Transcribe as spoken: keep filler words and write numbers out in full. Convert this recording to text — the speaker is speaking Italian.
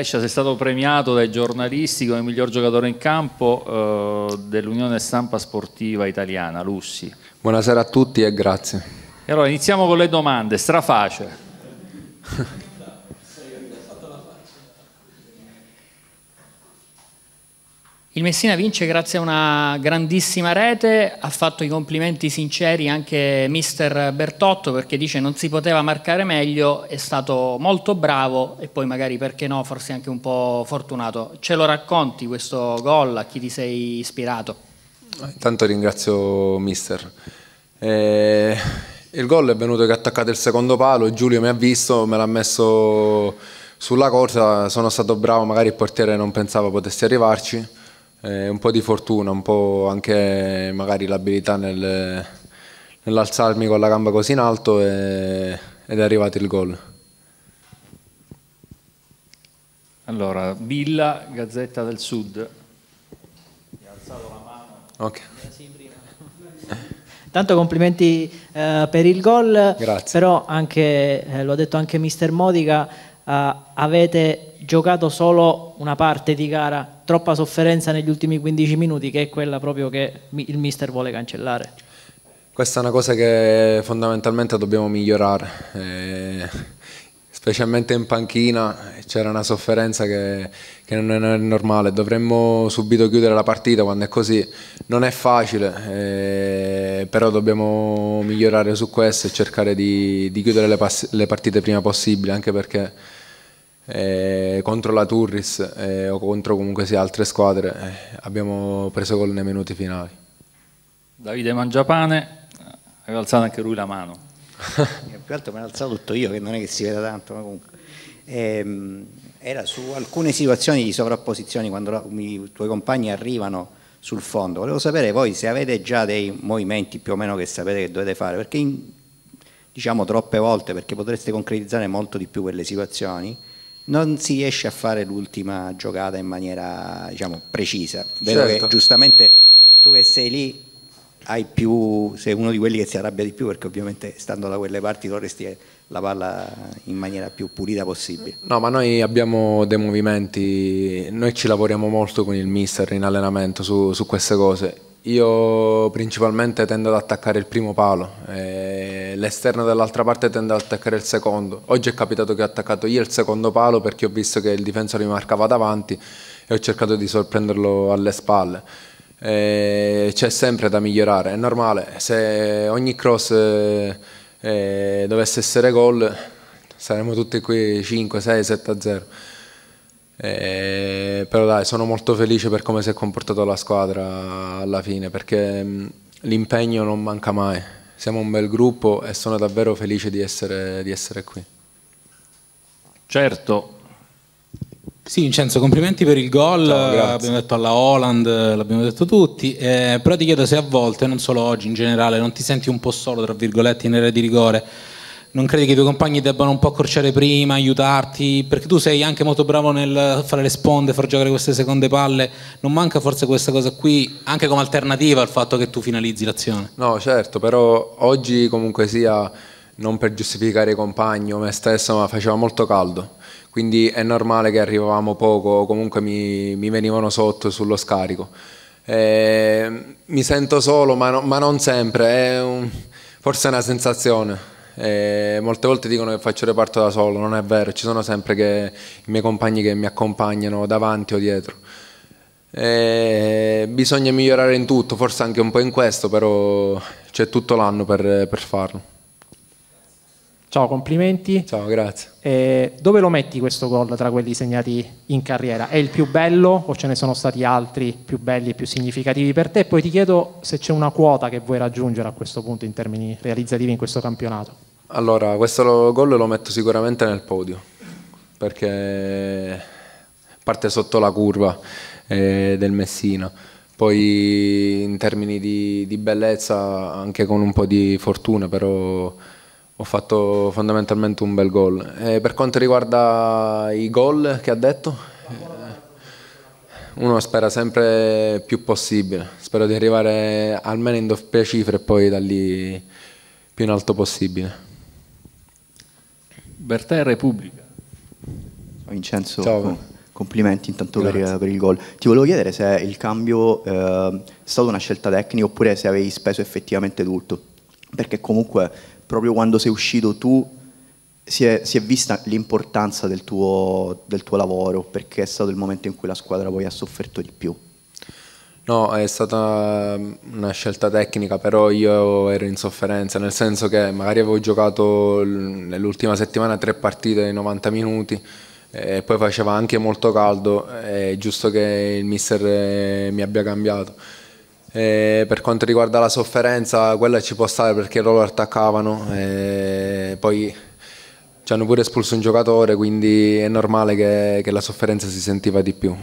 Plescia, sei stato premiato dai giornalisti come miglior giocatore in campo eh, dell'Unione Stampa Sportiva Italiana, Lussi. Buonasera a tutti e grazie. E allora iniziamo con le domande, straface. Il Messina vince grazie a una grandissima rete, ha fatto i complimenti sinceri anche mister Bertotto perché dice non si poteva marcare meglio, è stato molto bravo e poi magari perché no, forse anche un po' fortunato. Ce lo racconti questo gol, a chi ti sei ispirato? Intanto ringrazio mister. Eh, il gol è venuto che attaccate il secondo palo e Giulio mi ha visto, me l'ha messo sulla corsa, sono stato bravo, magari il portiere non pensava potessi arrivarci. Eh, un po' di fortuna, un po' anche magari l'abilità nel, nell'alzarmi con la gamba così in alto e, ed è arrivato il gol. Allora, Villa, Gazzetta del Sud. Mi ha alzato la mano. Ok. Tanto complimenti eh, per il gol. Grazie. Però anche, eh, lo ha detto anche mister Modiga, eh, avete giocato solo una parte di gara. Troppa sofferenza negli ultimi quindici minuti, che è quella proprio che il mister vuole cancellare. Questa è una cosa che fondamentalmente dobbiamo migliorare, eh, specialmente in panchina c'era una sofferenza che, che non è normale, dovremmo subito chiudere la partita quando è così, non è facile, eh, però dobbiamo migliorare su questo e cercare di, di chiudere le, le partite prima possibile, anche perché Eh, contro la Turris eh, o contro comunque sia altre squadre eh, abbiamo preso gol nei minuti finali. Davide Mangiapane aveva alzato anche lui la mano. Più alto me l'ho alzato tutto io, che non è che si veda tanto, ma comunque eh, era su alcune situazioni di sovrapposizioni quando la, i tuoi compagni arrivano sul fondo. Volevo sapere voi se avete già dei movimenti più o meno che sapete che dovete fare, perché in, diciamo troppe volte, perché potreste concretizzare molto di più quelle situazioni, non si riesce a fare l'ultima giocata in maniera, diciamo, precisa. Vedo certo. Che giustamente tu che sei lì hai più, sei uno di quelli che si arrabbia di più perché ovviamente stando da quelle parti dovresti la palla in maniera più pulita possibile. No, ma noi abbiamo dei movimenti, noi ci lavoriamo molto con il mister in allenamento su, su queste cose. Io principalmente tendo ad attaccare il primo palo, eh, l'esterno dall'altra parte tende ad attaccare il secondo. Oggi è capitato che ho attaccato io il secondo palo perché ho visto che il difensore mi marcava davanti e ho cercato di sorprenderlo alle spalle. Eh, c'è sempre da migliorare, è normale, se ogni cross eh, dovesse essere gol saremmo tutti qui cinque, sei, sette a zero. Eh, però dai, sono molto felice per come si è comportata la squadra alla fine, perché l'impegno non manca mai, siamo un bel gruppo e sono davvero felice di essere, di essere qui. Certo. Sì, Vincenzo, complimenti per il gol, l'abbiamo detto alla Holland, l'abbiamo detto tutti, eh, però ti chiedo se a volte, non solo oggi in generale, non ti senti un po' solo tra virgolette in area di rigore. Non credi che i tuoi compagni debbano un po' accorciare prima, aiutarti? Perché tu sei anche molto bravo nel fare le sponde, far giocare queste seconde palle. Non manca forse questa cosa qui, anche come alternativa al fatto che tu finalizzi l'azione? No, certo, però oggi comunque sia, non per giustificare i compagni o me stesso, ma faceva molto caldo. Quindi è normale che arrivavamo poco, comunque mi, mi venivano sotto sullo scarico. E mi sento solo, ma, no, ma non sempre, è un, forse è una sensazione. Eh, molte volte dicono che faccio reparto da solo, non è vero, ci sono sempre che i miei compagni che mi accompagnano davanti o dietro. Eh, bisogna migliorare in tutto, forse anche un po' in questo, però c'è tutto l'anno per, per farlo. Ciao, complimenti. Ciao, grazie. Eh, dove lo metti questo gol tra quelli segnati in carriera? È il più bello o ce ne sono stati altri più belli e più significativi per te? Poi ti chiedo se c'è una quota che vuoi raggiungere a questo punto in termini realizzativi in questo campionato. Allora, questo gol lo metto sicuramente nel podio, perché parte sotto la curva eh, del Messina. Poi in termini di, di bellezza, anche con un po' di fortuna, però ho fatto fondamentalmente un bel gol. Eh, per quanto riguarda i gol che ha detto, eh, uno spera sempre più possibile, spero di arrivare almeno in doppia cifra e poi da lì più in alto possibile. Bertè, Repubblica. Ciao Vincenzo. Ciao. Complimenti intanto per, per il gol. Ti volevo chiedere se il cambio eh, è stata una scelta tecnica oppure se avevi speso effettivamente tutto, perché comunque proprio quando sei uscito tu si è, si è vista l'importanza del tuo, del tuo lavoro, perché è stato il momento in cui la squadra poi ha sofferto di più. No, è stata una scelta tecnica, però io ero in sofferenza, nel senso che magari avevo giocato nell'ultima settimana tre partite in novanta minuti e poi faceva anche molto caldo, è giusto che il mister mi abbia cambiato. E per quanto riguarda la sofferenza, quella ci può stare perché loro attaccavano e poi ci hanno pure espulso un giocatore, quindi è normale che, che la sofferenza si sentiva di più.